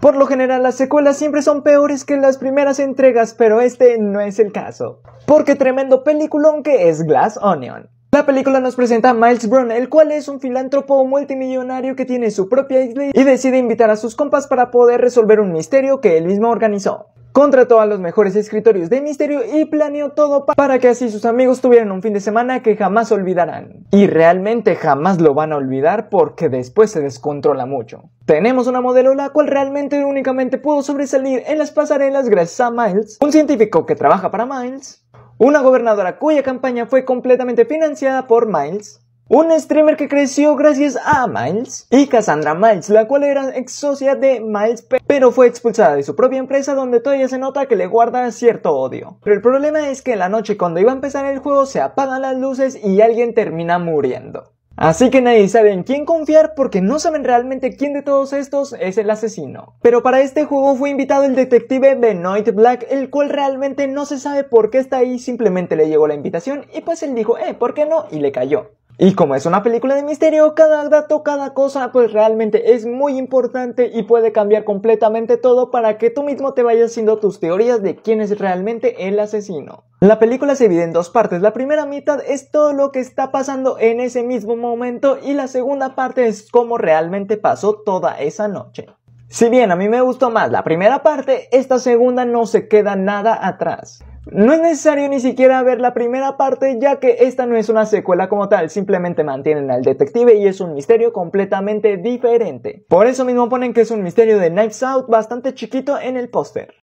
Por lo general las secuelas siempre son peores que las primeras entregas, pero este no es el caso, porque tremendo peliculón que es Glass Onion. La película nos presenta a Miles Bron, el cual es un filántropo multimillonario que tiene su propia isla y decide invitar a sus compas para poder resolver un misterio que él mismo organizó. Contrató a los mejores escritorios de misterio y planeó todo para que así sus amigos tuvieran un fin de semana que jamás olvidarán. Y realmente jamás lo van a olvidar porque después se descontrola mucho. Tenemos una modelo la cual realmente únicamente pudo sobresalir en las pasarelas gracias a Miles, un científico que trabaja para Miles, una gobernadora cuya campaña fue completamente financiada por Miles, un streamer que creció gracias a Miles y Cassandra Miles, la cual era ex socia de Miles pero fue expulsada de su propia empresa donde todavía se nota que le guarda cierto odio. Pero el problema es que en la noche cuando iba a empezar el juego se apagan las luces y alguien termina muriendo. Así que nadie sabe en quién confiar porque no saben realmente quién de todos estos es el asesino. Pero para este juego fue invitado el detective Benoit Black, el cual realmente no se sabe por qué está ahí, simplemente le llegó la invitación y pues él dijo, ¿por qué no? Y le cayó. Y como es una película de misterio, cada dato, cada cosa, pues realmente es muy importante y puede cambiar completamente todo para que tú mismo te vayas haciendo tus teorías de quién es realmente el asesino. La película se divide en dos partes, la primera mitad es todo lo que está pasando en ese mismo momento y la segunda parte es cómo realmente pasó toda esa noche. Si bien a mí me gustó más la primera parte, esta segunda no se queda nada atrás. No es necesario ni siquiera ver la primera parte ya que esta no es una secuela como tal, simplemente mantienen al detective y es un misterio completamente diferente. Por eso mismo ponen que es un misterio de Knives Out bastante chiquito en el póster.